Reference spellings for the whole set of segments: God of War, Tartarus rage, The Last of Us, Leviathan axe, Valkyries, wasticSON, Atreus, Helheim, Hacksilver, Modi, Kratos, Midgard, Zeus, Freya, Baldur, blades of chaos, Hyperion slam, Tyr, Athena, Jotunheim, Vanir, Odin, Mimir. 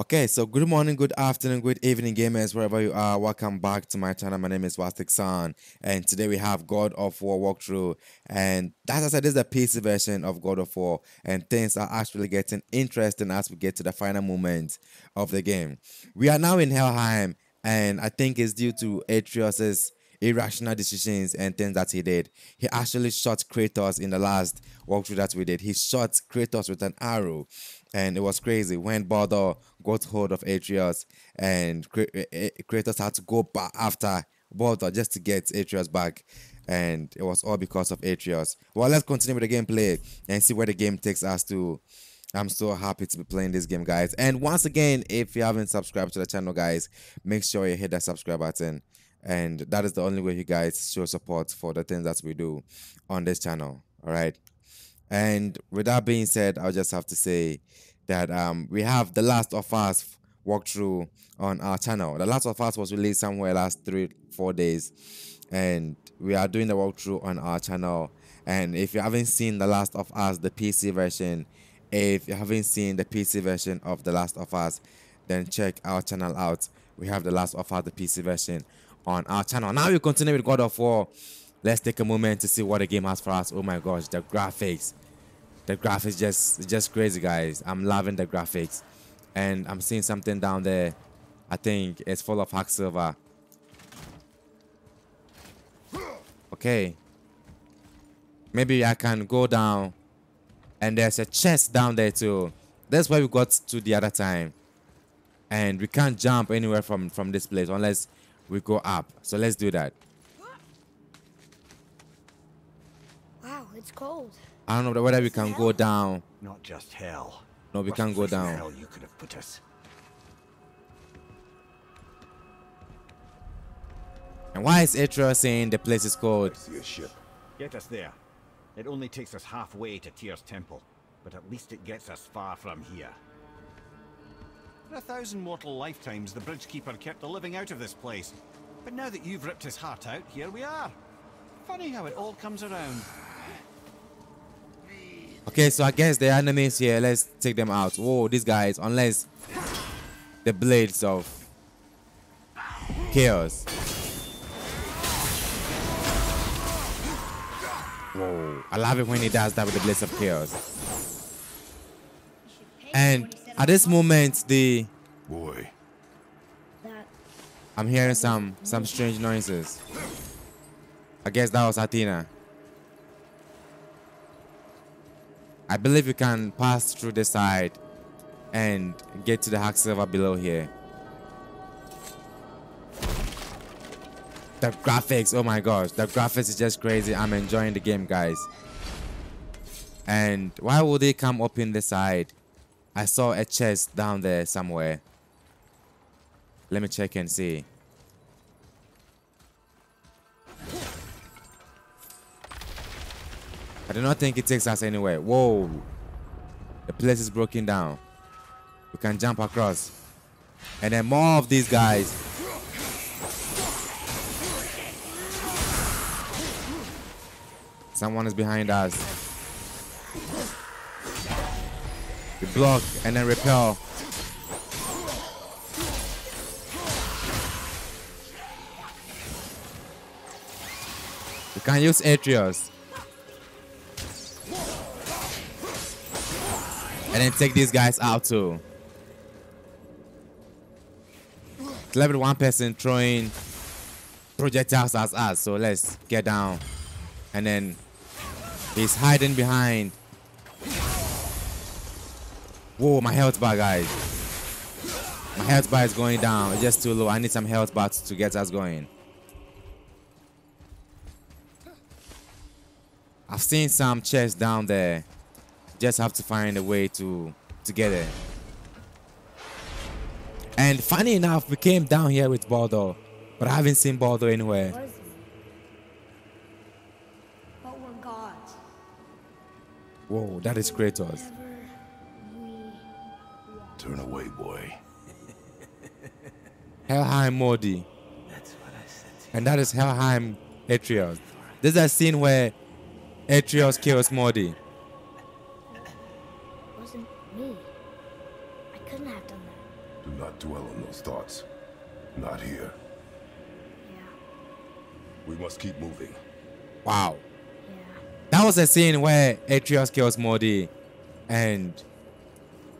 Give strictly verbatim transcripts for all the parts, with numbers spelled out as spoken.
Okay, so good morning, good afternoon, good evening, gamers, wherever you are. Welcome back to my channel. My name is wasticSON, and today we have God of War walkthrough. And as I said, this is a P C version of God of War, and things are actually getting interesting as we get to the final moment of the game. We are now in Helheim, and I think it's due to Atreus's irrational decisions and things that he did. He actually shot Kratos in the last walkthrough that we did. He shot Kratos with an arrow. And it was crazy when Baldur got hold of Atreus, and Kratos had to go back after Baldur just to get Atreus back. And it was all because of Atreus. Well, let's continue with the gameplay and see where the game takes us to. I'm so happy to be playing this game, guys. And once again, if you haven't subscribed to the channel, guys, make sure you hit that subscribe button. And that is the only way you guys show support for the things that we do on this channel. All right. And with that being said, I'll just have to say that um, we have The Last of Us walkthrough on our channel. The Last of Us was released somewhere last three, four days. And we are doing the walkthrough on our channel. And if you haven't seen The Last of Us, the P C version, if you haven't seen the P C version of The Last of Us, then check our channel out. We have The Last of Us, the P C version on our channel. Now we continue with God of War. Let's take a moment to see what the game has for us. Oh my gosh, the graphics. The graphics just just crazy, guys. I'm loving the graphics. And I'm seeing something down there. I think it's full of hacksilver. Okay. Maybe I can go down. And there's a chest down there too. That's where we got to the other time. And we can't jump anywhere from, from this place unless we go up. So let's do that. Wow, it's cold. I don't know whether we can go down. Not just hell. No, we can't go down. Hell you could have put us. And why is Atreus saying the place is cold? Get us there. It only takes us halfway to Tyr's temple, but at least it gets us far from here. For a thousand mortal lifetimes, the bridgekeeper kept the living out of this place. But now that you've ripped his heart out, here we are. Funny how it all comes around. Okay, so I guess the enemies here, let's take them out. Whoa, these guys, unless the blades of chaos. Whoa, I love it when he does that with the blades of chaos. And at this moment, the boy, I'm hearing some some strange noises. I guess that was Athena. I believe we can pass through the side and get to the hacksilver below here. The graphics, oh my gosh, the graphics is just crazy. I'm enjoying the game, guys. And why would they come up in the side? I saw a chest down there somewhere. Let me check and see. I do not think it takes us anywhere. Whoa. The place is broken down. We can jump across. And then more of these guys. Someone is behind us. We block and then repel. We can use Atreus. And then take these guys out too. It's level one person throwing projectiles at us. So let's get down. And then he's hiding behind. Whoa, my health bar, guys. My health bar is going down. It's just too low. I need some health bars to get us going. I've seen some chests down there. Just have to find a way to to get it. And funny enough, we came down here with Baldur, but I haven't seen Baldur anywhere. But we're gods. Whoa, that is Kratos. Turn away, boy. Helheim Modi. That's what I said to you. And that is Helheim Atreus. This is a scene where Atreus kills Modi. Me. I couldn't have done that. Do not dwell on those thoughts. Not here. Yeah. We must keep moving. Wow. Yeah. That was a scene where Atreus kills Modi and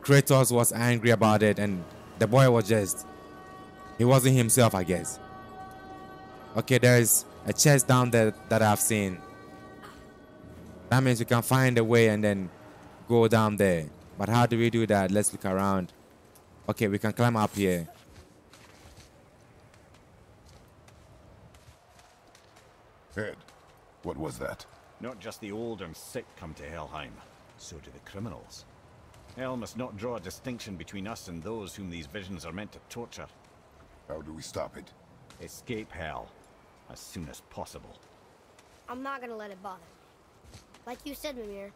Kratos was angry about it, and the boy was just... he wasn't himself, I guess. Okay, there is a chest down there that I've seen. That means we can find a way and then go down there. But how do we do that? Let's look around. Okay, we can climb up here. Ed, what was that? Not just the old and sick come to Helheim. So do the criminals. Hell must not draw a distinction between us and those whom these visions are meant to torture. How do we stop it? Escape hell as soon as possible. I'm not gonna let it bother me. Like you said, Mimir,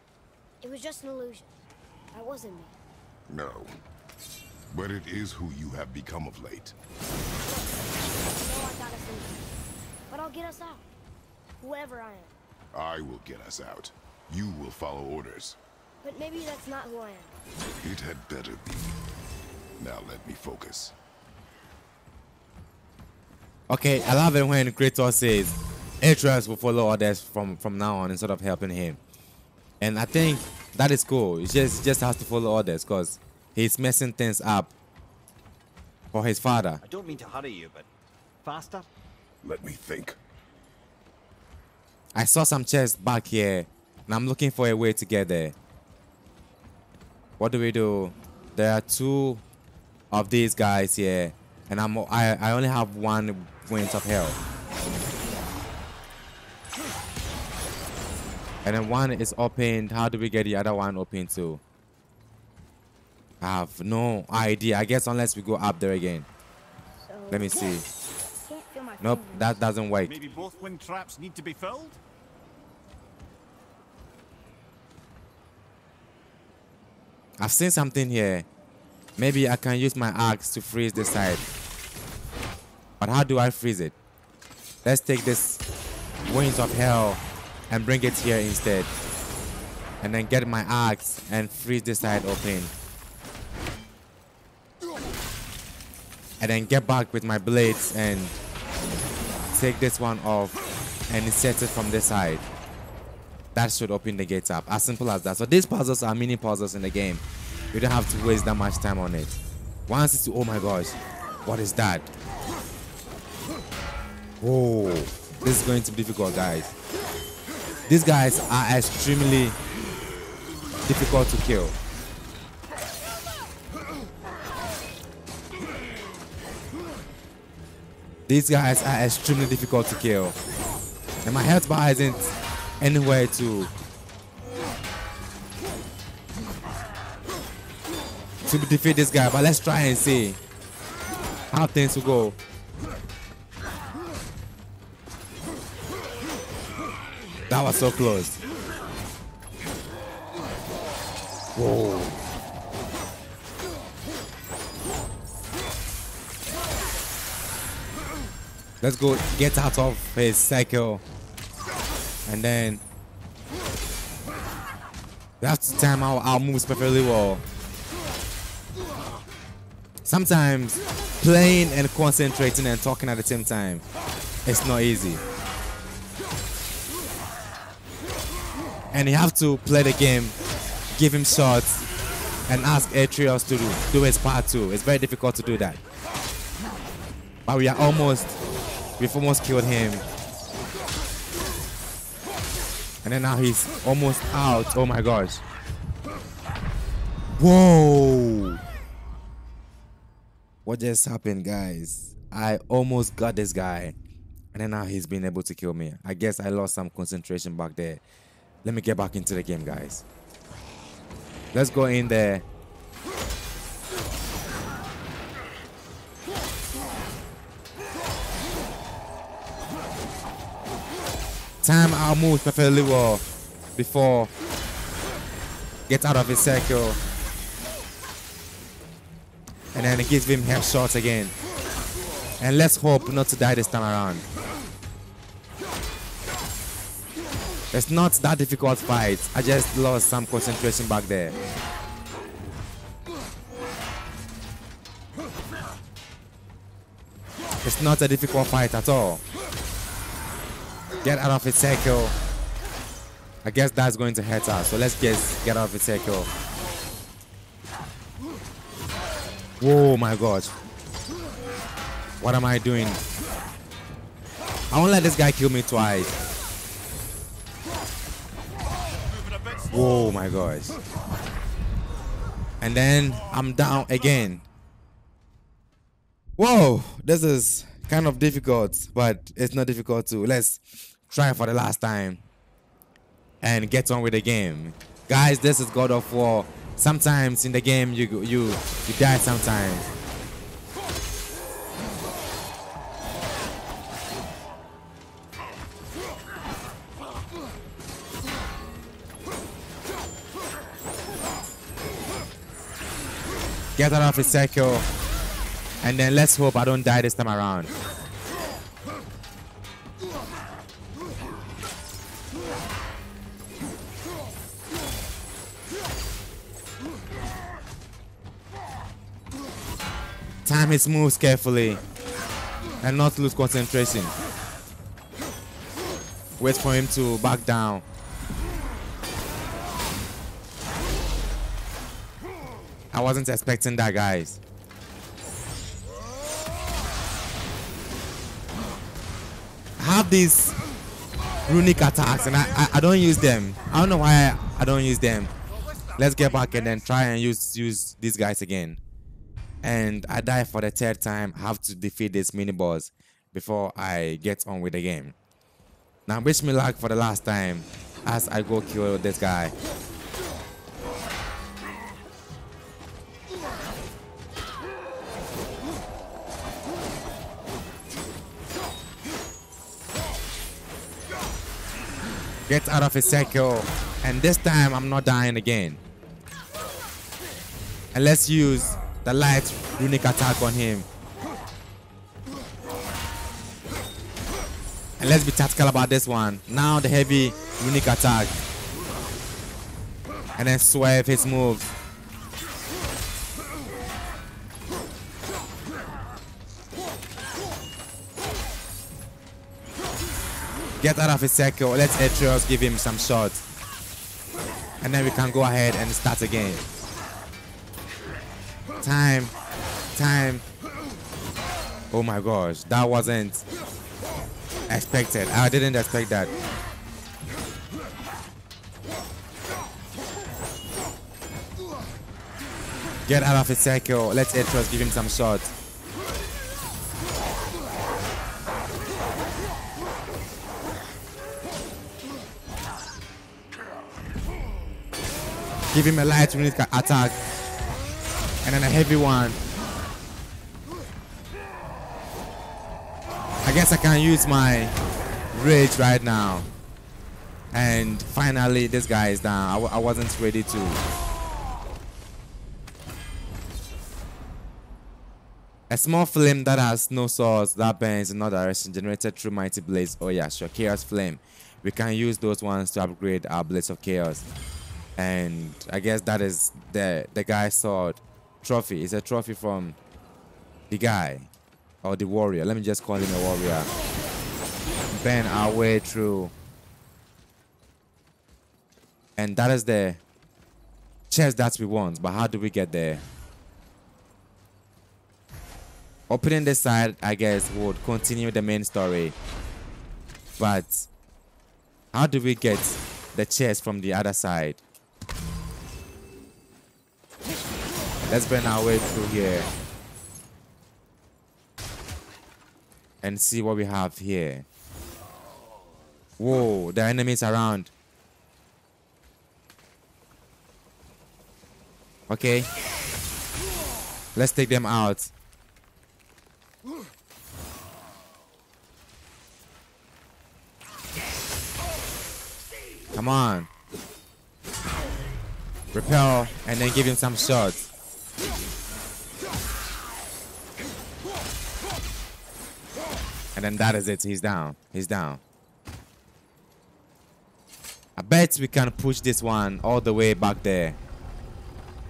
it was just an illusion. That wasn't me. No. But it is who you have become of late. No, I got us in there. But I'll get us out. Whoever I am. I will get us out. You will follow orders. But maybe that's not who I am. It had better be. Now let me focus. Okay, I love it when Kratos says Atreus will follow others from, from now on instead of helping him. And I think that is cool. He just, just has to follow others because he's messing things up for his father. I don't mean to hurry you, but faster? Let me think. I saw some chests back here and I'm looking for a way to get there. What do we do? There are two of these guys here. And I'm, I, I only have one point of health. And then one is opened. How do we get the other one open too? I have no idea. I guess unless we go up there again. So let me see. Nope, that doesn't work. Maybe both wind traps need to be filled? I've seen something here. Maybe I can use my axe to freeze this side. But how do I freeze it? Let's take this winds of hell and bring it here instead. And then get my axe and freeze this side open. And then get back with my blades and take this one off and insert it from this side. That should open the gates up. As simple as that. So these puzzles are mini puzzles in the game. You don't have to waste that much time on it. Once it's, oh my gosh, what is that? Oh, this is going to be difficult, guys. These guys are extremely difficult to kill. These guys are extremely difficult to kill. And my health bar isn't anywhere to... to defeat this guy, but let's try and see how things will go. That was so close. Whoa. Let's go get out of his cycle and then we have to time our, our moves perfectly well. Sometimes playing and concentrating and talking at the same time, it's not easy. And you have to play the game, give him shots, and ask Atreus to do, do his part too. It's very difficult to do that. But we are almost, we've almost killed him. And then now he's almost out. Oh my gosh. Whoa. What just happened, guys? I almost got this guy. And then now he's been able to kill me. I guess I lost some concentration back there. Let me get back into the game, guys. Let's go in there. Time our moves perfectly well before get out of his circle. And then it gives him headshots again. And let's hope not to die this time around. It's not that difficult fight. I just lost some concentration back there. It's not a difficult fight at all. Get out of its circle. I guess that's going to hurt us, so let's just get out of its circle. Oh my god. What am I doing? I won't let this guy kill me twice. Oh my gosh. And then I'm down again. Whoa, this is kind of difficult, but it's not difficult too. Let's try for the last time and get on with the game. Guys, this is God of War. Sometimes in the game you you you die sometimes. Get out of his circle. And then let's hope I don't die this time around. Time his moves carefully and not lose concentration. Wait for him to back down. I wasn't expecting that, guys. I have these runic attacks and I, I, I don't use them. I don't know why I, I don't use them. Let's get back and then try and use, use these guys again. And I die for the third time. I have to defeat this mini-boss before I get on with the game. Now wish me luck for the last time as I go kill this guy. Get out of his circle, and this time I'm not dying again. And let's use the light runic attack on him. And let's be tactical about this one. Now the heavy runic attack. And then swerve his moves. Get out of his circle. Let Atreus give him some shots. And then we can go ahead and start again. Time. Time. Oh my gosh. That wasn't expected. I didn't expect that. Get out of his circle. Let Atreus give him some shots. Give him a light runic attack and then a heavy one. I guess I can use my rage right now. And finally, this guy is down. I, w I wasn't ready to. A small flame that has no source that burns in all directions generated through mighty blades. Oh yeah, sure, chaos flame. We can use those ones to upgrade our blades of chaos. And I guess that is the the guy's sword trophy. It's a trophy from the guy or the warrior. Let me just call him a warrior. Bend our way through. And that is the chest that we want. But how do we get there? Opening this side, I guess, would continue the main story. But how do we get the chest from the other side? Let's burn our way through here and see what we have here. Whoa, the enemies around. Okay, let's take them out. Come on. Repel and then give him some shots. And then that is it. He's down. He's down. I bet we can push this one all the way back there.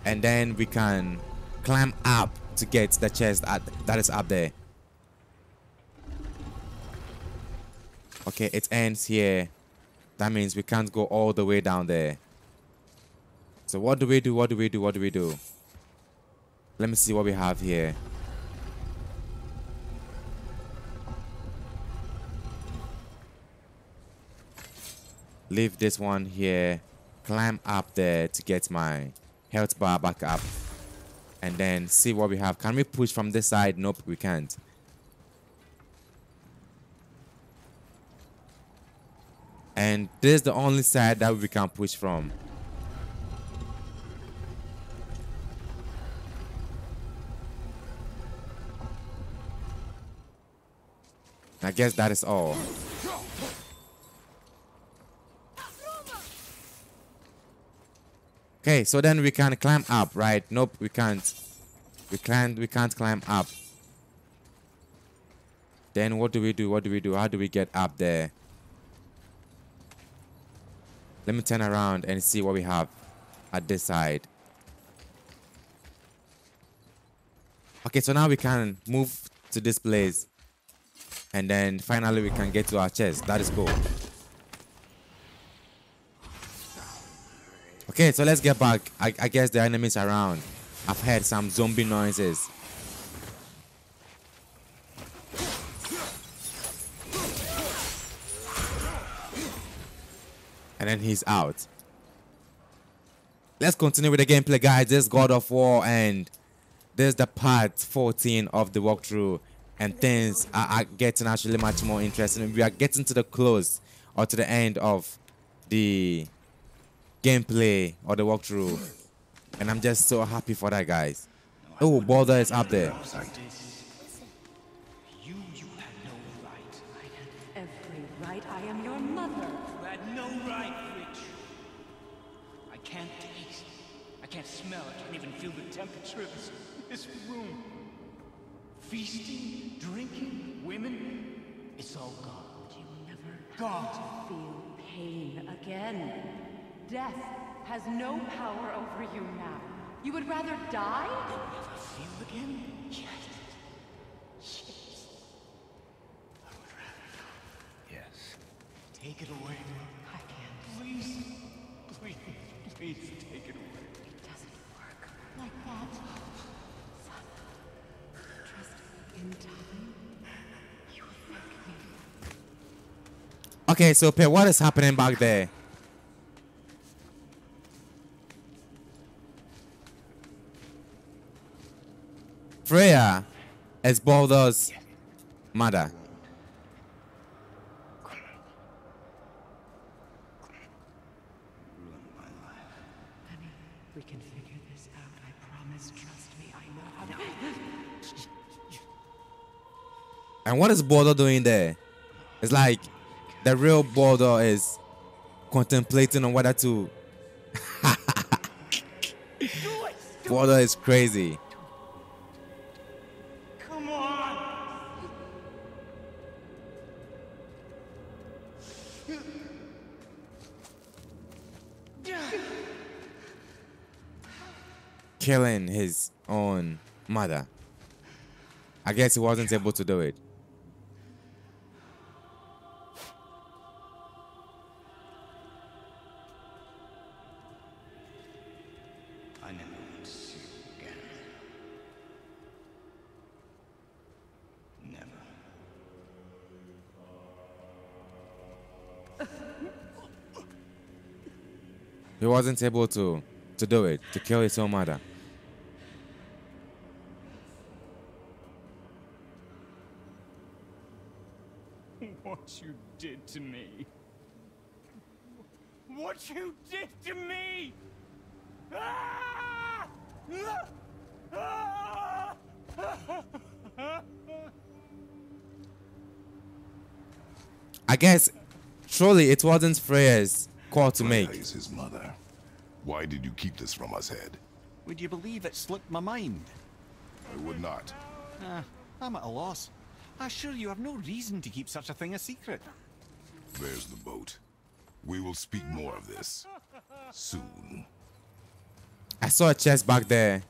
And then we can climb up to get the chest at, that is up there. Okay, it ends here. That means we can't go all the way down there. So what do we do? What do we do? What do we do? Let me see what we have here. Leave this one here. Climb up there to get my health bar back up. And then see what we have. Can we push from this side? Nope, we can't. And this is the only side that we can push from. I guess that is all. Okay, so then we can climb up, right? Nope, we can't. We can't. We can't climb up. Then what do we do? What do we do? How do we get up there? Let me turn around and see what we have at this side. Okay, so now we can move to this place. And then finally we can get to our chest. That is cool. Okay, so let's get back. I, I guess the enemies are around. I've heard some zombie noises. And then he's out. Let's continue with the gameplay, guys. This is God of War, and this is the part fourteen of the walkthrough. And things are, are getting actually much more interesting. We are getting to the close or to the end of the gameplay or the walkthrough. And I'm just so happy for that, guys. Oh, Baldur is up there. You, you had no right. I had every right. I am your mother. You had no right, Rich. I can't taste. I can't smell. I can't even feel the temperature of this, this room. Feasting, drinking, women, it's all gone. You never have God. To feel pain again. Death has no power over you now. You would rather die? You'll never feel again? Yes. Yes. I would rather die. Yes. Take it away. I can't. Please. Please. Please take it away. It doesn't work like that. In time, you affect me. Okay, so Pet, what is happening back there? Freya is Baldur's mother. And what is Baldur doing there? It's like the real Baldur is contemplating on whether to. Baldur is crazy. Come on. Killing his own mother. I guess he wasn't able to do it. He wasn't able to, to do it, to kill his own mother. What you did to me. What you did to me! Ah! Ah! I guess, surely it wasn't Freya's call to make. Freya is his mother. Why did you keep this from us, Head? Would you believe it slipped my mind? I would not. Uh, I'm at a loss. I assure you have no reason to keep such a thing a secret. There's the boat. We will speak more of this soon. I saw a chest back there.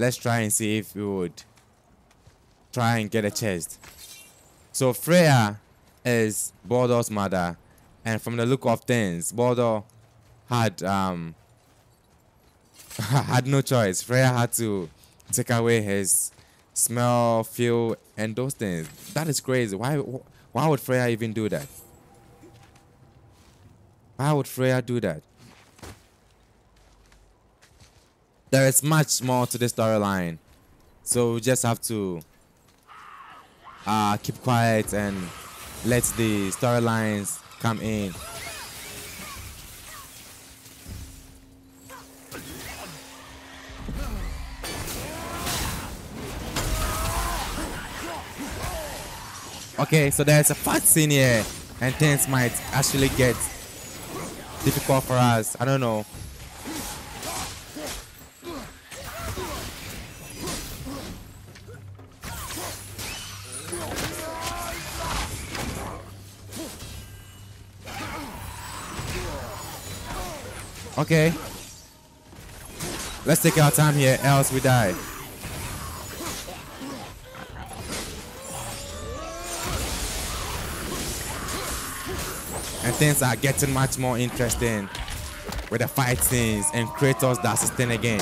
Let's try and see if we would try and get a chest. So Freya is Baldur's mother, and from the look of things, Baldur had um had no choice. Freya had to take away his smell, feel, and those things. That is crazy. Why? Why would Freya even do that? Why would Freya do that? There is much more to this storyline, so we just have to uh, keep quiet and let the storylines come in. Okay, so there's a fight scene here, and things might actually get difficult for us. I don't know. Okay, let's take our time here, else we die. And things are getting much more interesting with the fight scenes and Kratos that's sustained again.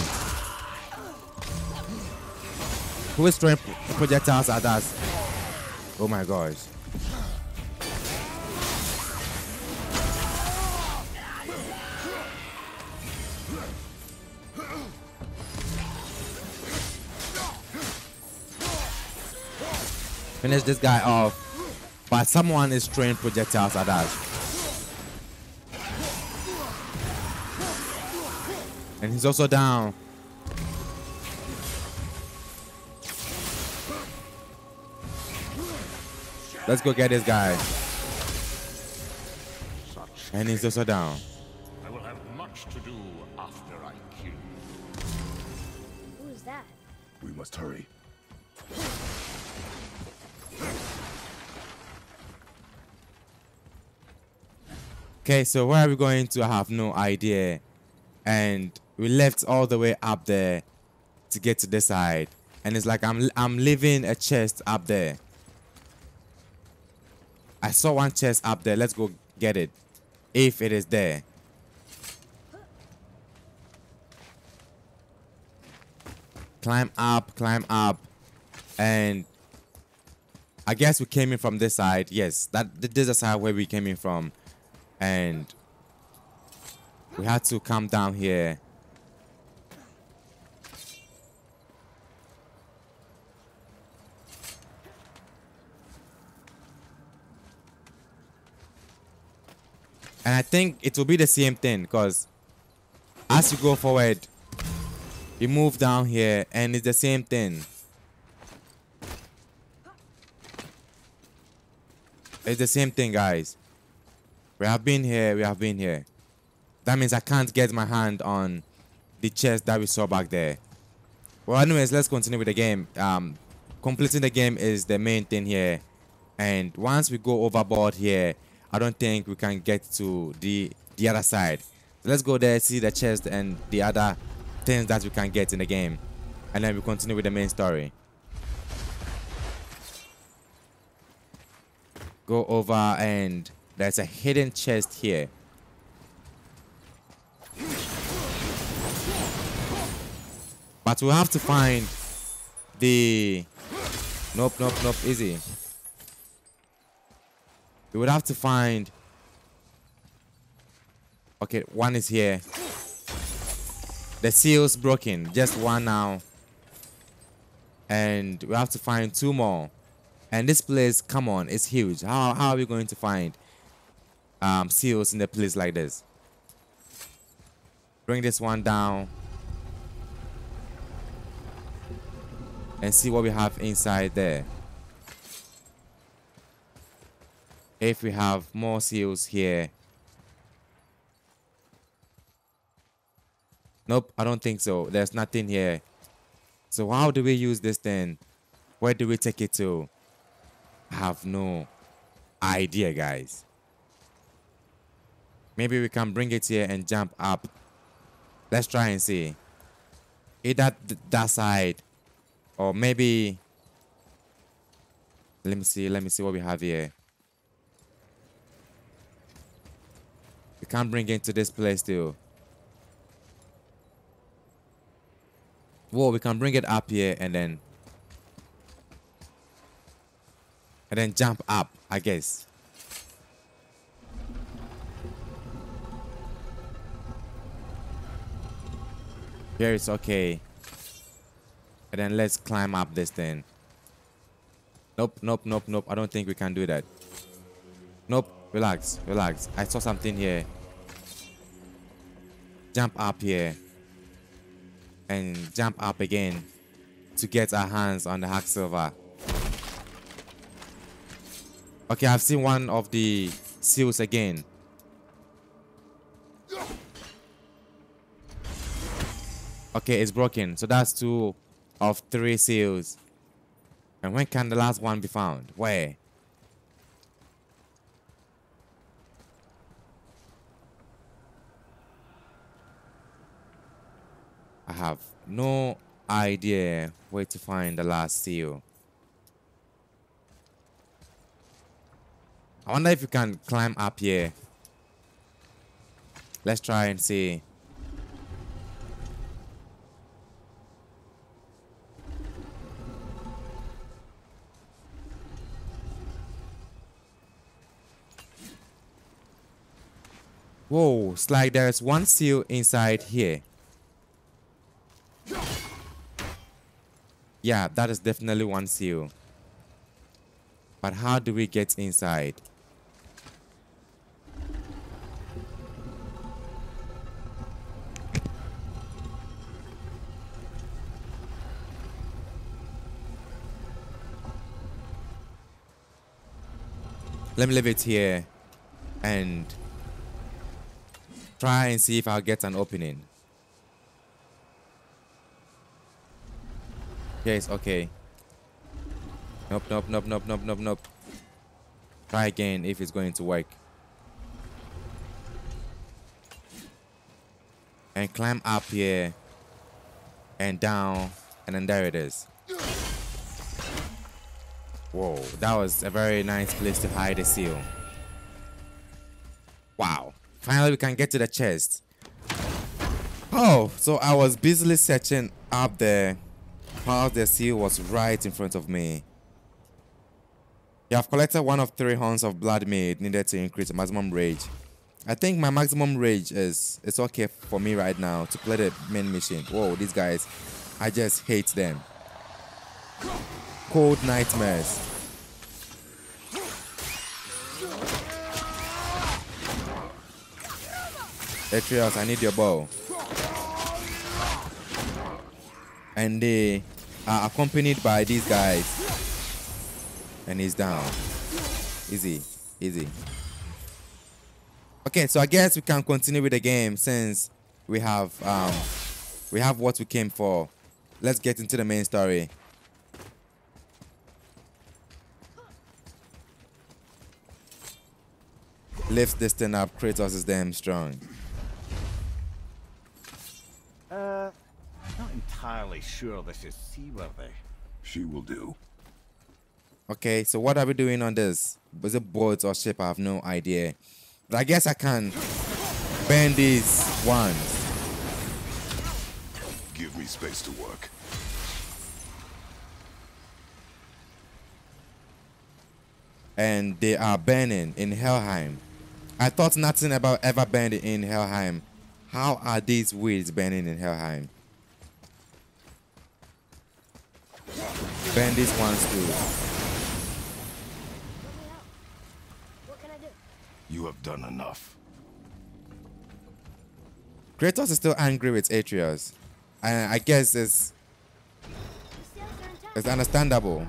Who is throwing projectiles at us? Oh my gosh. Finish this guy off, but someone is throwing projectiles at us. And he's also down. Let's go get this guy. And he's also down. I will have much to do after I kill you. Who's that? We must hurry. Okay, so where are we going to? I have no idea. And we left all the way up there to get to this side, and it's like I'm I'm leaving a chest up there. I saw one chest up there. Let's go get it, if it is there. Climb up, climb up, and I guess we came in from this side. Yes, that this is the side where we came in from, and we had to come down here. And I think it will be the same thing, because as you go forward, you move down here, and it's the same thing. It's the same thing, guys. We have been here, we have been here. That means I can't get my hand on the chest that we saw back there. Well, anyways, let's continue with the game. Um, completing the game is the main thing here. And once we go overboard here, I don't think we can get to the, the other side. So let's go there, see the chest and the other things that we can get in the game. And then we continue with the main story. Go over, and there's a hidden chest here. But we'll have to find the... Nope, nope, nope, easy. We would have to find... Okay, one is here. The seal's broken. Just one now. And we have to find two more. And this place, come on, it's huge. How, how are we going to find um, seals in a place like this? Bring this one down. And see what we have inside there. If we have more seals here. Nope, I don't think so. There's nothing here. So how do we use this thing? Where do we take it to? I have no idea, guys. Maybe we can bring it here and jump up. Let's try and see. Either th- that side. Or maybe, let me see, let me see what we have here. can't bring into this place too. Whoa, we can bring it up here and then... And then jump up, I guess. Here it's okay. And then let's climb up this thing. Nope, nope, nope, nope. I don't think we can do that. Nope. Relax, relax. I saw something here. Jump up here. And jump up again to get our hands on the Hacksilver. Okay, I've seen one of the seals again. Okay, it's broken. So that's two of three seals. And when can the last one be found? Where? I have no idea where to find the last seal. I wonder if you can climb up here. Let's try and see. Whoa, it's like there's one seal inside here. Yeah, that is definitely one seal. But how do we get inside? Let me leave it here and try and see if I'll get an opening. Yes, okay. Nope, nope, nope, nope, nope, nope, nope. Try again if it's going to work. And climb up here. And down. And then there it is. Whoa, that was a very nice place to hide the seal. Wow. Finally, we can get to the chest. Oh, so I was busily searching up there. How the seal was right in front of me. You have collected one of three horns of blood mead needed to increase maximum rage. I think my maximum rage is it's okay for me right now to play the main mission. Whoa, these guys, I just hate them. Cold nightmares. Atreus, I need your bow. And they are accompanied by these guys. And he's down. Easy. Easy. Okay, so I guess we can continue with the game since we have um we have what we came for. Let's get into the main story. Lift this thing up, Kratos is damn strong. Uh Not entirely sure this is seaworthy. She will do. Okay, so what are we doing on this? Was it boats or ship? I have no idea. But I guess I can bend these ones. Give me space to work. And they are burning in Helheim. I thought nothing about ever burning in Helheim. How are these weeds burning in Helheim? Bend these ones too. What can I do? You have done enough. Kratos is still angry with Atreus. And I guess it's it's understandable.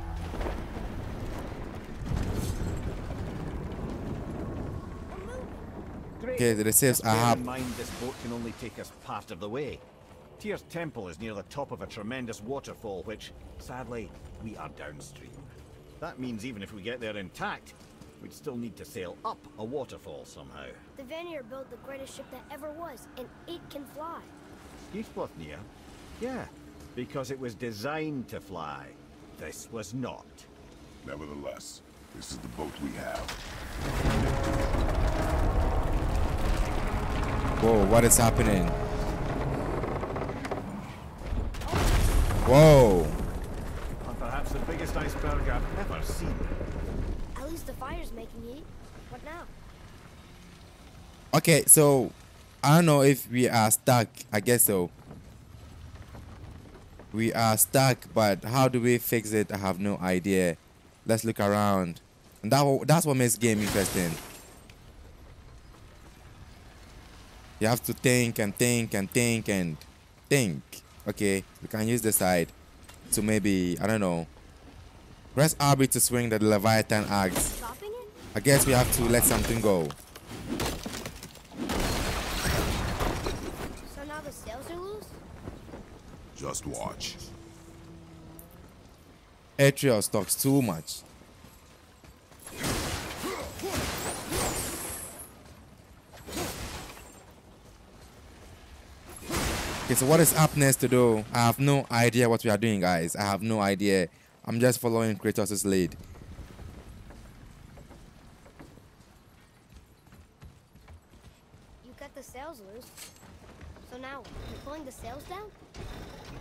Okay, the saves are up. Mind this boat can only take us part of the way. Tyr's temple is near the top of a tremendous waterfall, which, sadly, we are downstream. That means even if we get there intact, we'd still need to sail up a waterfall somehow. The Vanir built the greatest ship that ever was, and it can fly. Heathblothnia? Yeah, because it was designed to fly. This was not. Nevertheless, this is the boat we have. Whoa, what is happening? Whoa. Perhaps the biggest iceberg I've ever seen. At least the fire's making heat. What now? Okay, so I don't know if we are stuck. I guess so. We are stuck, but how do we fix it? I have no idea. Let's look around. And that, that's what makes game interesting. You have to think and think and think and think. Okay, we can use the side to maybe, I don't know. Press R B to swing the Leviathan axe. I guess we have to let something go. So now the sails are loose? Just watch. Atreus talks too much. Okay, so what is up next to do? I have no idea what we are doing, guys. I have no idea. I'm just following Kratos' lead. You cut the sails loose. So now, you're pulling the sails down?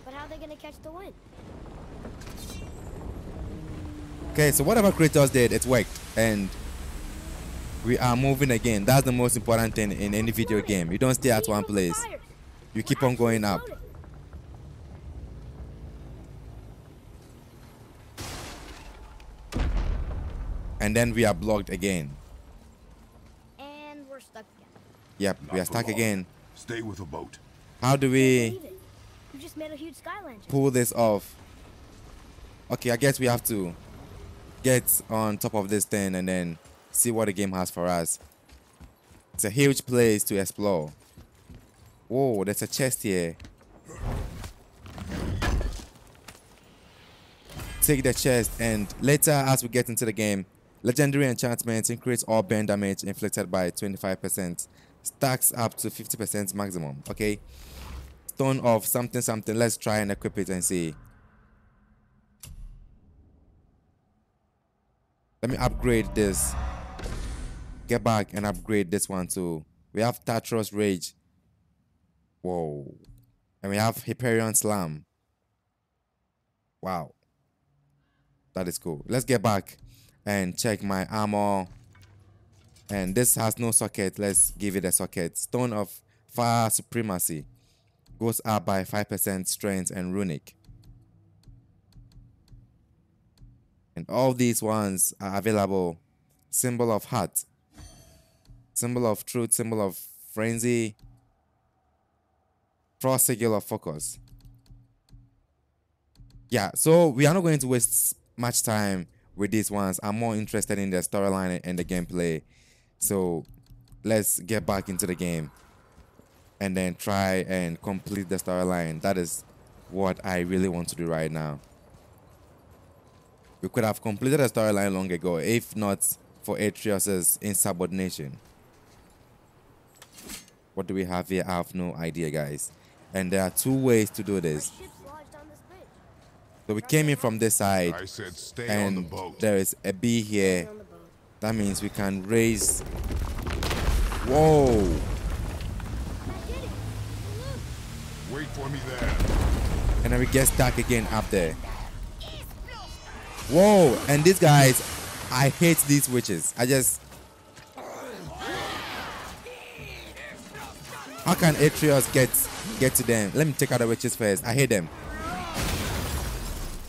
But how are they going to catch the wind? Okay, so whatever Kratos did, it worked. And we are moving again. That's the most important thing in any video game. You don't stay at one place. You keep on going up. And then we are blocked again. And we're stuck again. Yep, we are stuck again. Stay with a boat. How do we pull this off? Okay, I guess we have to get on top of this thing and then see what the game has for us. It's a huge place to explore. Whoa, there's a chest here. Take the chest, and later as we get into the game, legendary enchantments increase all burn damage inflicted by twenty-five percent. Stacks up to fifty percent maximum, okay? Stone of something something. Let's try and equip it and see. Let me upgrade this. Get back and upgrade this one too. We have Tartarus Rage. Whoa. And we have Hyperion Slam. Wow. That is cool. Let's get back and check my armor. And this has no socket. Let's give it a socket. Stone of Fire Supremacy. Goes up by five percent strength and runic. And all these ones are available. Symbol of Heart. Symbol of Truth. Symbol of Frenzy. Cross Singular Focus. Yeah, so we are not going to waste much time with these ones. I'm more interested in the storyline and the gameplay. So let's get back into the game and then try and complete the storyline. That is what I really want to do right now. We could have completed the storyline long ago, if not for Atreus' insubordination. What do we have here? I have no idea, guys. And there are two ways to do this. So we came in from this side, and there is a bee here. That means we can raise... Whoa! Wait for me there. And then we get stuck again up there. Whoa! And these guys, I hate these witches. I just... How can Atreus get get to them? Let me take out the witches first. I hate them.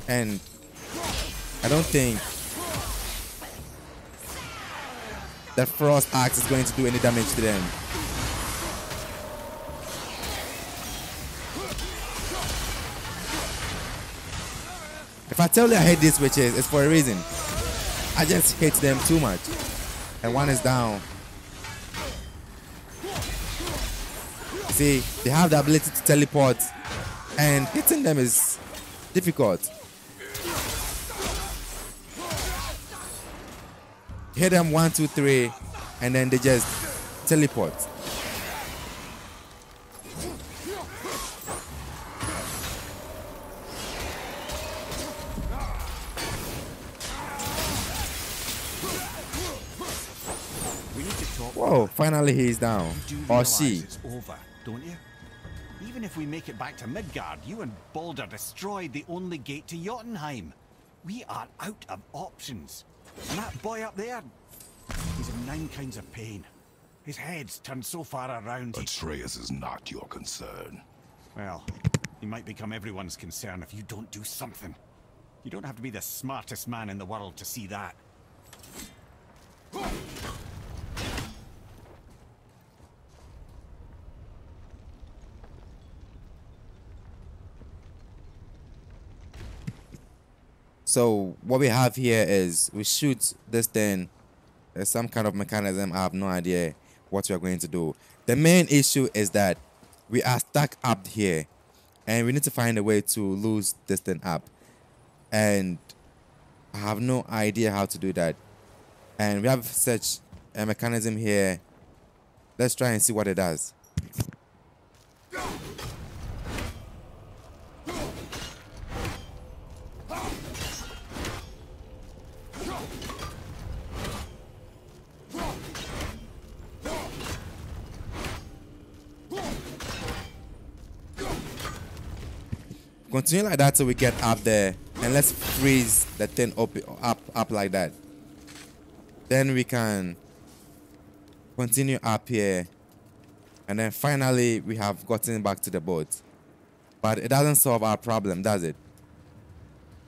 And I don't think the frost axe is going to do any damage to them. If I tell you I hate these witches, it's for a reason. I just hate them too much. And one is down. See, they have the ability to teleport, and hitting them is difficult. Hit them one, two, three, and then they just teleport. Whoa, finally he's down. Or she. over, don't you? Even if we make it back to Midgard, you and Baldur destroyed the only gate to Jotunheim. We are out of options. And that boy up there, he's in nine kinds of pain. His head's turned so far around... Atreus is not your concern. Well, he might become everyone's concern if you don't do something. You don't have to be the smartest man in the world to see that. So what we have here is we shoot this thing. There's some kind of mechanism. I have no idea what we are going to do. The main issue is that we are stuck up here, and we need to find a way to lose this thing up. And I have no idea how to do that. And we have such a mechanism here. Let's try and see what it does. Continue like that till we get up there, and let's freeze the thing up, up, up like that. Then we can continue up here, and then finally we have gotten back to the boat. But it doesn't solve our problem, does it?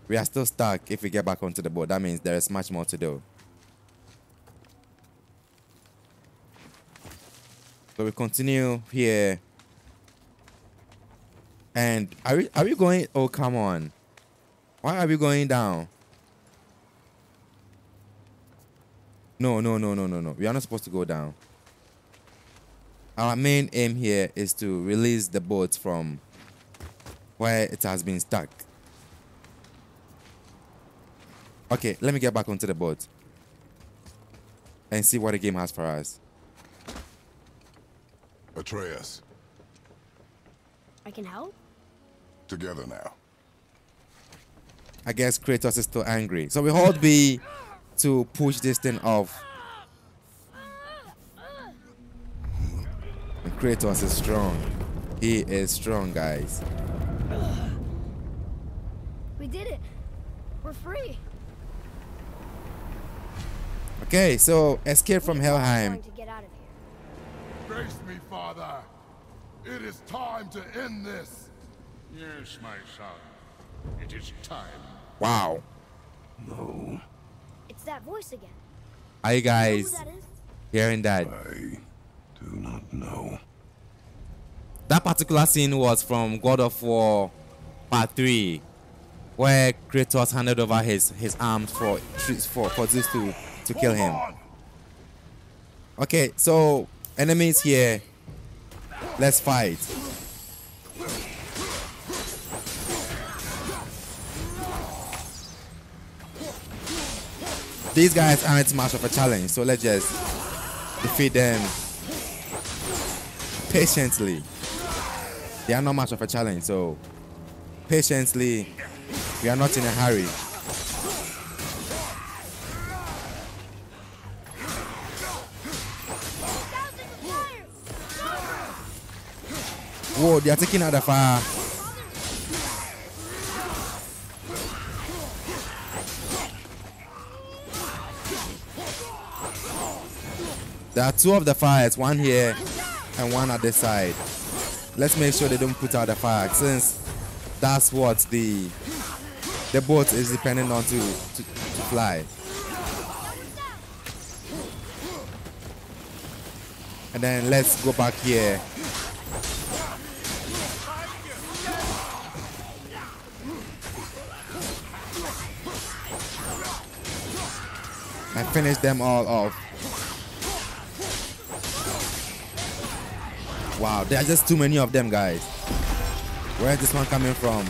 We are still stuck if we get back onto the boat. That means there is much more to do. So we continue here. And are we, are we going? Oh, come on. Why are we going down? No, no, no, no, no, no. We are not supposed to go down. Our main aim here is to release the boat from where it has been stuck. Okay, let me get back onto the boat and see what the game has for us. Atreus. I can help? Together now. I guess Kratos is still angry. So we hold B to push this thing off. And Kratos is strong. He is strong, guys. We did it. We're free. Okay, so escape from Helheim. Grace me, Father. It is time to end this. Yes, my son. It is time. Wow. No. It's that voice again. Are you guys you know that hearing that? I do not know. That particular scene was from God of War Part three, where Kratos handed over his his arms for for for Zeus to to Hold kill him. On. Okay, so enemies here. Let's fight. These guys aren't much of a challenge, so let's just defeat them patiently. They are not much of a challenge, so patiently, we are not in a hurry. Whoa, they are taking out the fire. There are two of the fires, one here and one at this side. Let's make sure they don't put out the fire, since that's what the the boat is dependent on to, to, to fly. And then let's go back here. And finish them all off. Wow, there are just too many of them, guys. Where is this one coming from?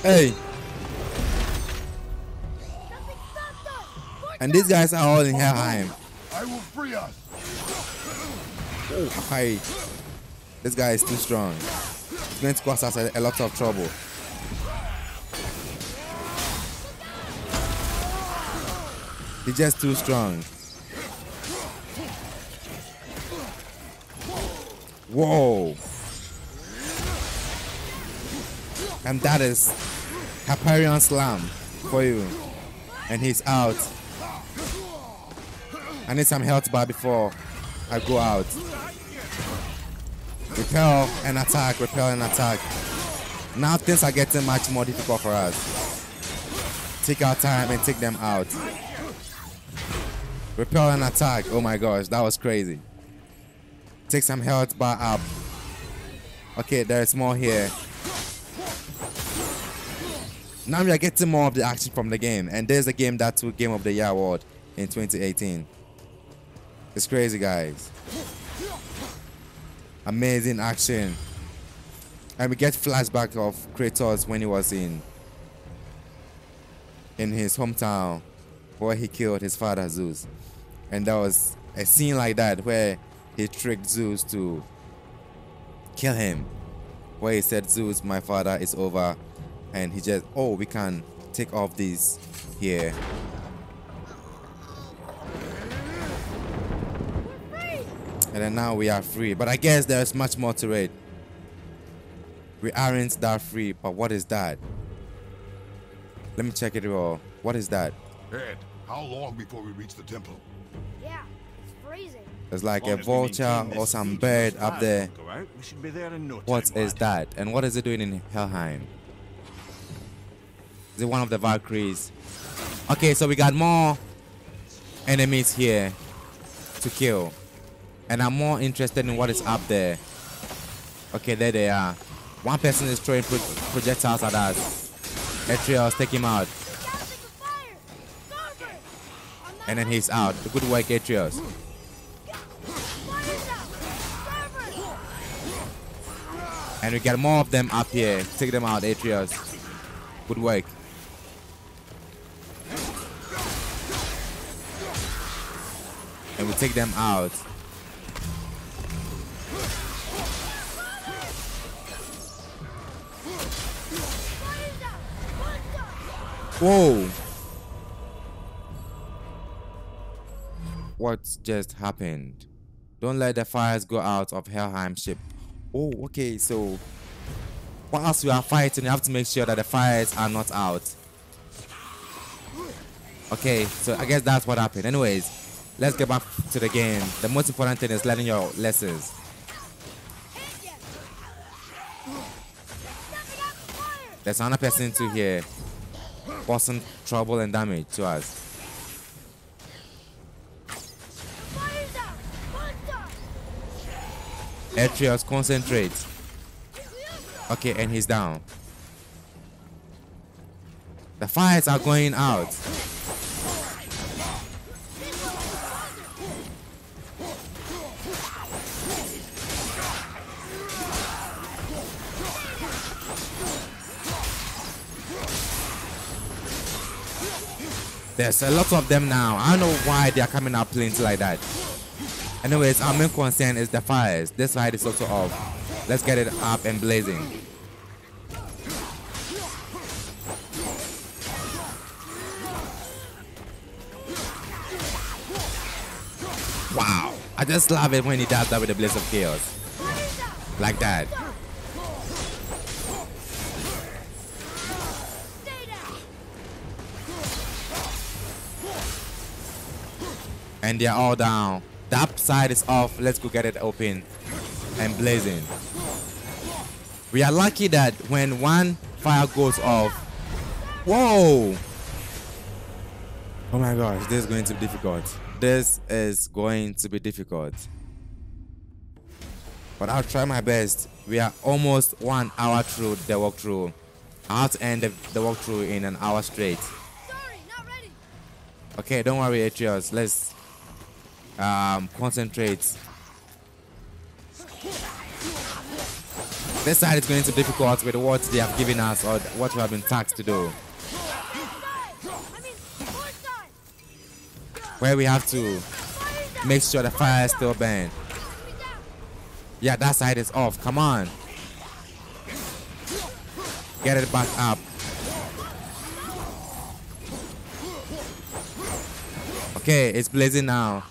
Hey! And these guys are all in Helheim. I will free us. Oh, hi. This guy is too strong. It's going to cause us a, a lot of trouble. He's just too strong. Whoa. And that is Hyperion slam for you. And he's out. I need some health bar before I go out. Repel and attack, repel and attack. Now things are getting much more difficult for us. Take our time and take them out. Repel and attack. Oh my gosh, that was crazy. Take some health bar up. Okay, there is more here. Now we are getting more of the action from the game, and there's a game that took Game of the Year award in twenty eighteen. It's crazy, guys. Amazing action. And we get flashback of Kratos when he was in in his hometown where he killed his father Zeus. And there was a scene like that where he tricked Zeus to kill him, where he said, Zeus, my father is over, and he just, oh, we can take off this here. We're free. And then now we are free, but I guess there's much more to it. We aren't that free, but what is that? Let me check it all. What is that? Ed, how long before we reach the temple? Yeah, it's freezing. There's like a vulture or some bird up there. We should be there in no time. What is that? And what is it doing in Helheim? Is it one of the Valkyries? Okay, so we got more enemies here to kill. And I'm more interested in what is up there. Okay, there they are. One person is throwing pro projectiles at us. Atreus, take him out. And then he's out. Good work, Atreus. And we get more of them up here. Take them out, Atreus. Good work. And we take them out. Whoa! What just happened? Don't let the fires go out of Helheim ship. Oh, okay, so whilst we are fighting, you have to make sure that the fires are not out. Okay, so I guess that's what happened. Anyways, let's get back to the game. The most important thing is learning your lessons. There's another person too here, causing trouble and damage to us. Atreus, concentrate. Okay, and he's down. The fires are going out. There's a lot of them now. I don't know why they are coming out planes like that. Anyways, our main concern is the fires. This side is also off. Let's get it up and blazing. Wow. I just love it when he does that with the blades of chaos. Like that. And they're all down. The upside is off. Let's go get it open and blazing. We are lucky that when one fire goes off. Whoa! Oh my gosh, this is going to be difficult. This is going to be difficult. But I'll try my best. We are almost one hour through the walkthrough. I'll have to end the, the walkthrough in an hour straight. Okay, don't worry, Atreus. Let's um, concentrate. This side is going to be difficult with what they have given us or what we have been tasked to do. Where we have to make sure the fire is still burned. Yeah, that side is off. Come on. Get it back up. Okay, it's blazing now.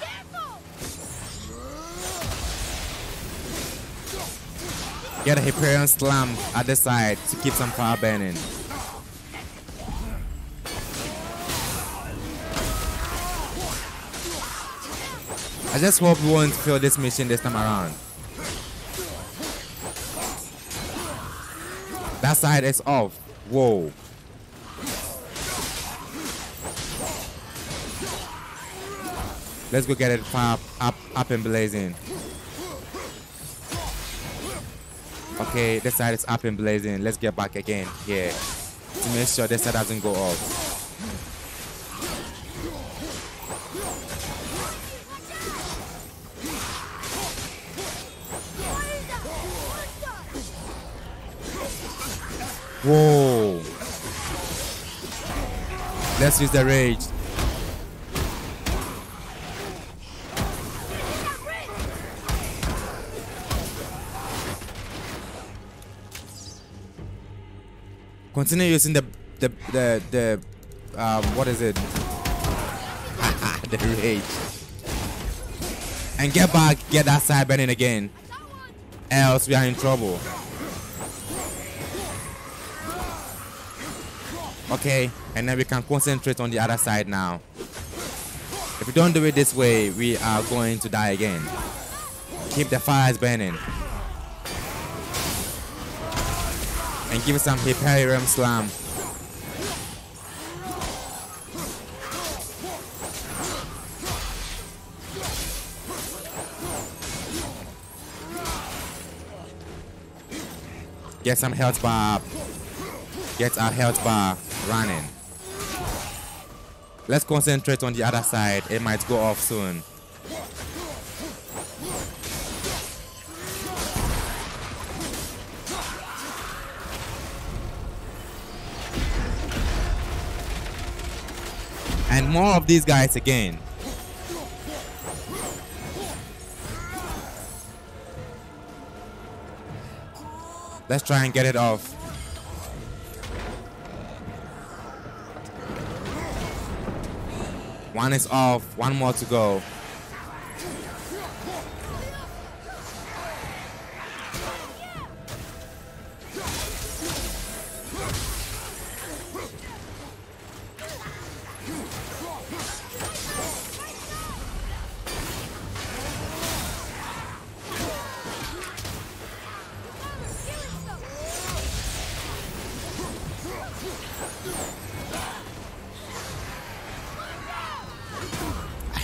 Careful. Get a Hyperion slam at the side to keep some fire burning. I just hope we won't fail this mission this time around. That side is off. Whoa. Let's go get it fire up, up and blazing. Okay, this side is up and blazing. Let's get back again here to make sure this side doesn't go off. Whoa! Let's use the rage. Continue using the the the the um, what is it? The rage. And get back, get that side burning again. Else we are in trouble. Okay, and then we can concentrate on the other side now. If we don't do it this way, we are going to die again. Keep the fires burning. And give it some Hyperion slam. Get some health bar up. Get our health bar running. Let's concentrate on the other side. It might go off soon. And more of these guys again. Let's try and get it off. One is off, one more to go.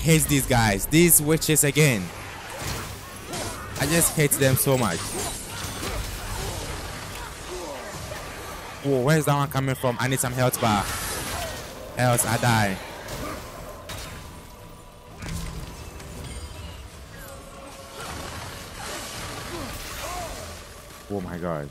Hate these guys, these witches again. I just hate them so much. Whoa, where's that one coming from? I need some health bar. Else I die. Oh my gosh.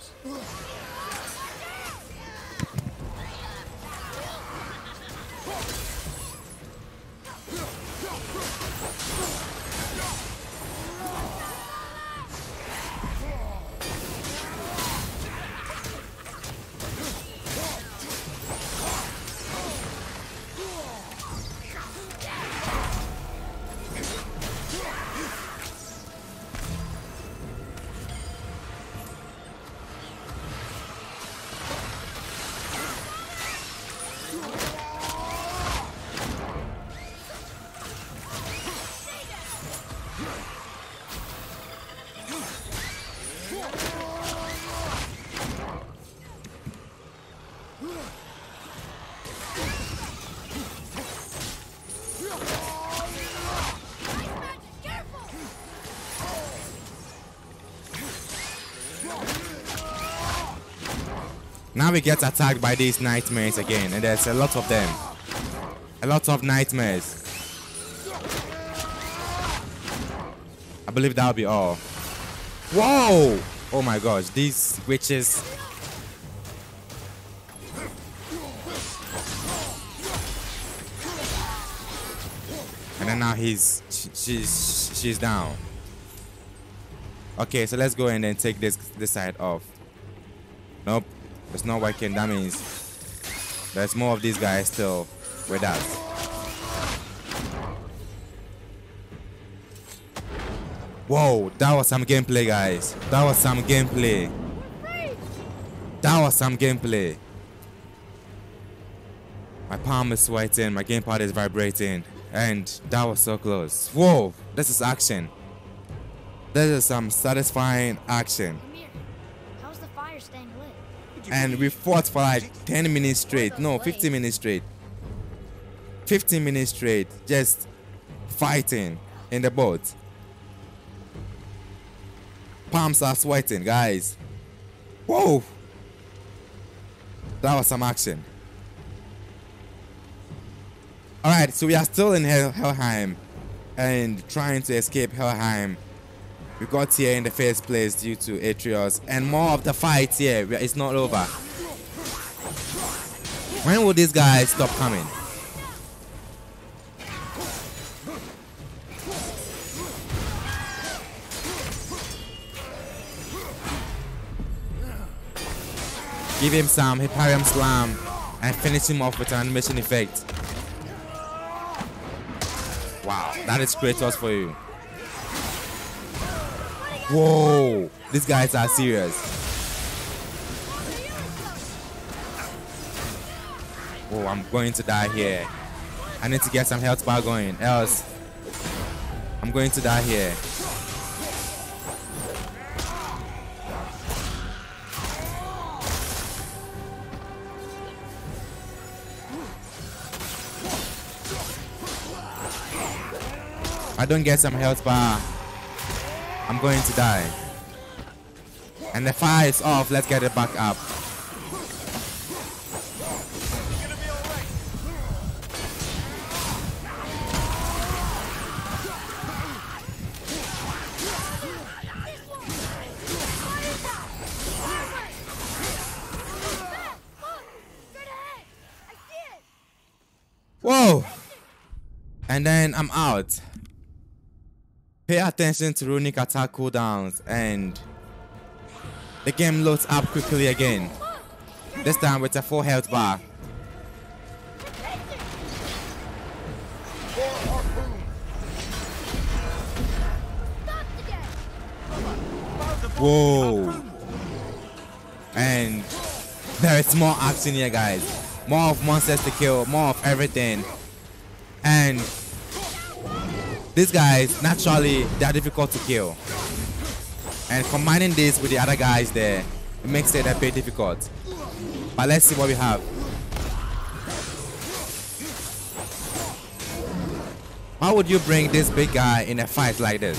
Now we get attacked by these nightmares again, and there's a lot of them. A lot of nightmares. I believe that'll be all. Whoa! Oh my gosh, these witches. And then now he's she's she's down. Okay, so let's go and then take this this side off. Nope. It's not working. That means there's more of these guys still with us. Whoa, that was some gameplay, guys. That was some gameplay. That was some gameplay. My palm is sweating, my gamepad is vibrating, and that was so close. Whoa, this is action. This is some satisfying action. How's the fire staying lit? And we fought for like ten minutes straight. No, fifteen minutes straight. fifteen minutes straight, just fighting in the boat. Palms are sweating, guys. Whoa! That was some action. Alright, so we are still in Hel Helheim and trying to escape Helheim. We got here in the first place due to Atreus, and more of the fight here. It's not over. When will these guys stop coming? Give him some Hyperion slam and finish him off with an animation effect. Wow, that is Kratos for you. Whoa, these guys are serious. Oh, I'm going to die here. I need to get some health bar going, else I'm going to die here. I don't get some health bar, I'm going to die. And the fire is off, let's get it back up. Whoa! And then I'm out. Pay attention to runic attack cooldowns and the game loads up quickly again. This time with a full health bar. Whoa! And there is more action here, guys. More of monsters to kill, more of everything. And these guys, naturally, they are difficult to kill. And combining this with the other guys there, it makes it a bit difficult. But let's see what we have. How would you bring this big guy in a fight like this?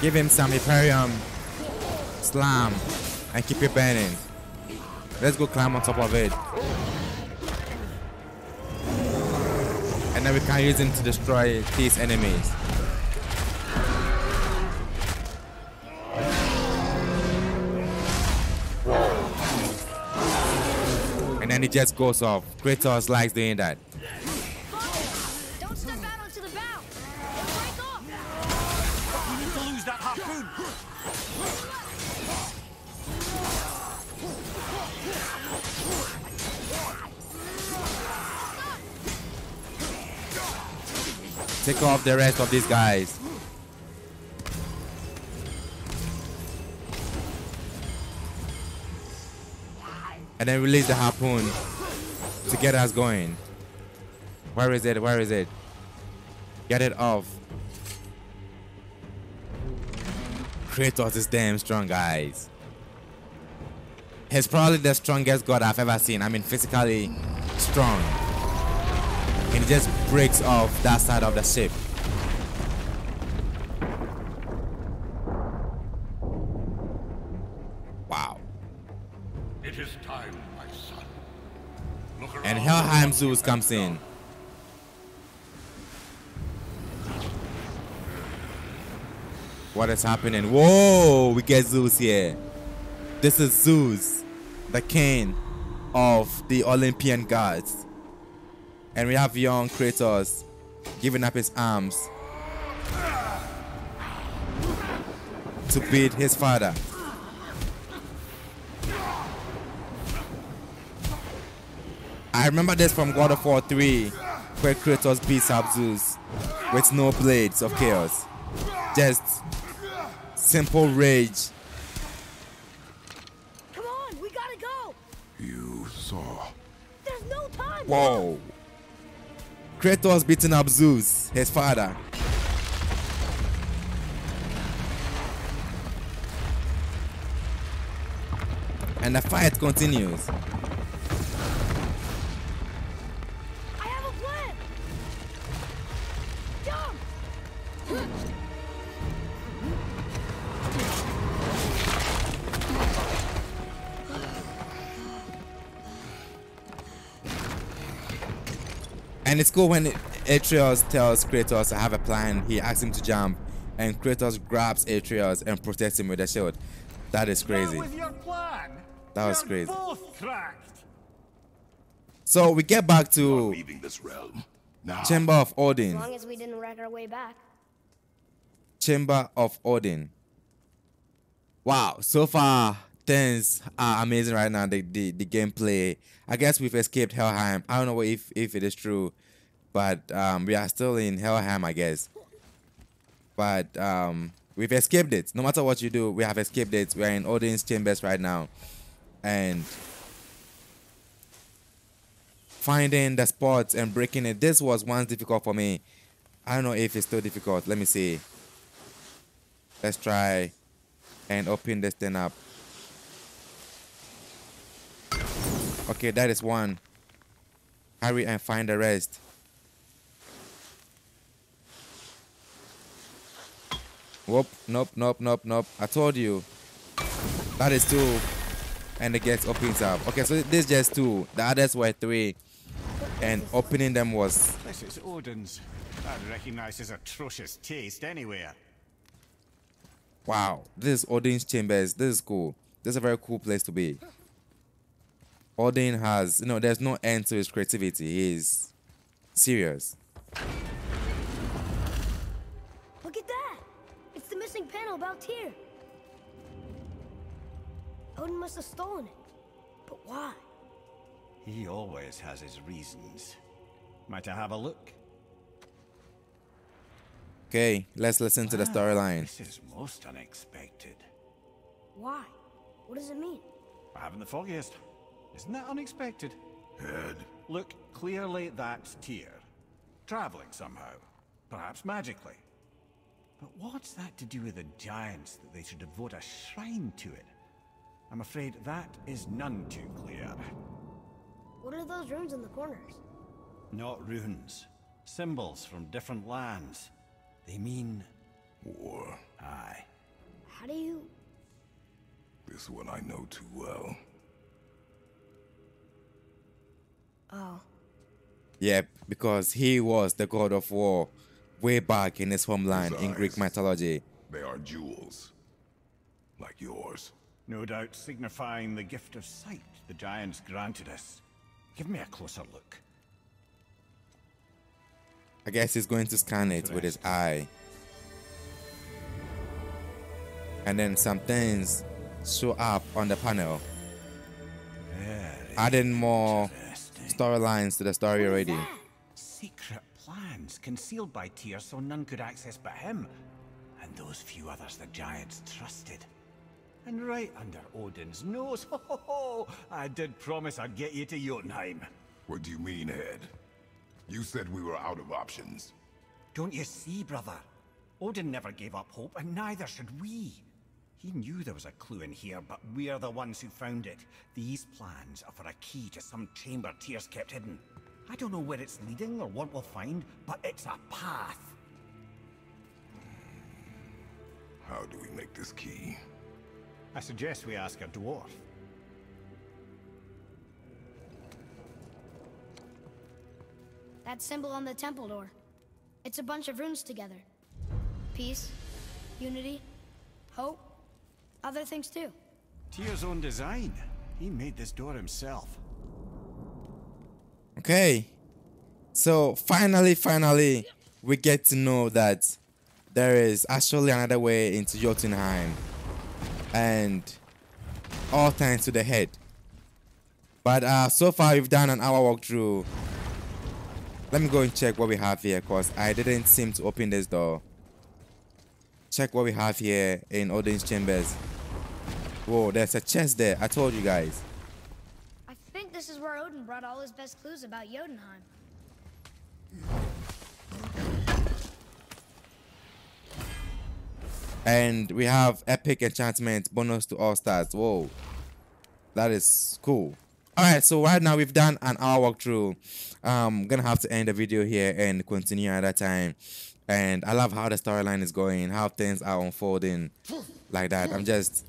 Give him some Hyperion slam and keep it burning. Let's go climb on top of it. And then we can use him to destroy these enemies. And then he just goes off. Kratos likes doing that. Don't step out onto the bow. Break off. You need to lose that hot food. Take off the rest of these guys. And then release the harpoon to get us going. Where is it? Where is it? Get it off. Kratos is damn strong, guys. He's probably the strongest god I've ever seen. I mean, physically strong. And it just breaks off that side of the ship. Wow. It is time, my son. Look around. And Helheim Zeus comes in. What is happening? Whoa, we get Zeus here. This is Zeus, the king of the Olympian gods. And we have young Kratos giving up his arms to beat his father. I remember this from God of War three where Kratos beats up Zeus with no blades of chaos. Just simple rage. Come on, we gotta go. You saw. There's no time. Whoa. Kratos beating up Zeus, his father. And the fight continues. I have a plan. Jump. And it's cool when Atreus tells Kratos, I have a plan. He asks him to jump, and Kratos grabs Atreus and protects him with a shield. That is crazy. That was crazy. So we get back to this realm. Nah. Chamber of Odin. As long as we didn't wreck our way back. Chamber of Odin. Wow, so far things are amazing right now. The, the the gameplay. I guess we've escaped Helheim. I don't know if if it is true, but um, we are still in Helheim, I guess. But um, we've escaped it. No matter what you do, we have escaped it. We are in Odin's chambers right now. And finding the spots and breaking it. This was once difficult for me. I don't know if it's still difficult. Let me see. Let's try and open this thing up. Okay, that is one. Hurry and find the rest. Whoop, nope, nope, nope, nope. I told you. That is two. And it gets opens up. Okay, so this just two. The others were three, and opening them was. This is Odin's. I'd recognize his atrocious taste anywhere. Wow, this is Odin's chambers. This is cool. This is a very cool place to be. Odin has, you know, there's no end to his creativity. He's serious. Look at that! It's the missing panel about Tyr. Odin must have stolen it, but why? He always has his reasons. Might I have a look? Okay, let's listen to the storyline. This is most unexpected. Why? What does it mean? I haven't the foggiest. Isn't that unexpected? Good. Look, clearly that's Tyr. Traveling somehow. Perhaps magically. But what's that to do with the giants that they should devote a shrine to it? I'm afraid that is none too clear. What are those runes in the corners? Not runes. Symbols from different lands. They mean... war. Aye. How do you... This one I know too well. Oh. Yeah, because he was the god of war way back in his homeland in Greek mythology. They are jewels. Like yours. No doubt signifying the gift of sight the giants granted us. Give me a closer look. I guess he's going to scan it with his eye. And then some things show up on the panel. Very adding more storylines to the story already. Secret plans concealed by Tyr so none could access but him. And those few others the giants trusted. And right under Odin's nose. Ho, ho, ho. I did promise I'd get you to Jotunheim. What do you mean, Ed? You said we were out of options. Don't you see, brother? Odin never gave up hope, and neither should we. He knew there was a clue in here, but we're the ones who found it. These plans are for a key to some chamber Tyr's kept hidden. I don't know where it's leading or what we'll find, but it's a path. How do we make this key? I suggest we ask a dwarf. That symbol on the temple door. It's a bunch of runes together. Peace, unity, hope, other things too. Tyr's own design. He made this door himself. Okay. So finally, finally, we get to know that there is actually another way into Jotunheim. And all thanks to the head. But uh, so far we've done an hour walkthrough Let me go and check what we have here, because I didn't seem to open this door. Check what we have here in Odin's chambers. Whoa, there's a chest there. I told you guys. I think this is where Odin brought all his best clues about Jotunheim. And we have epic enchantment bonus to all stats. Whoa, that is cool. All right, so right now we've done an hour walkthrough. I'm um, gonna have to end the video here and continue another time. And I love how the storyline is going, how things are unfolding like that. I'm just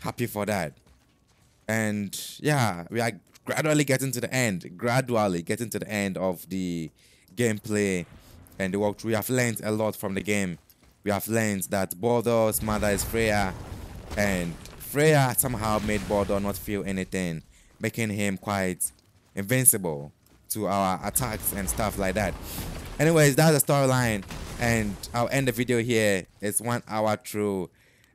happy for that. And yeah, we are gradually getting to the end, gradually getting to the end of the gameplay and the walkthrough. We have learned a lot from the game. We have learned that Baldur's mother is Freya, and Freya somehow made Baldur not feel anything, making him quite invincible to our attacks and stuff like that. Anyways, that's the storyline, and I'll end the video here. It's one hour through,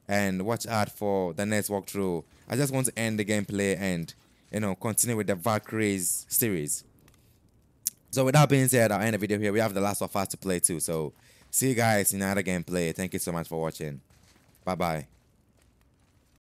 and watch out for the next walkthrough. I just want to end the gameplay and, you know, continue with the Valkyries series. So with that being said, I'll end the video here. We have The Last of Us to play too, so see you guys in another gameplay. Thank you so much for watching. Bye-bye.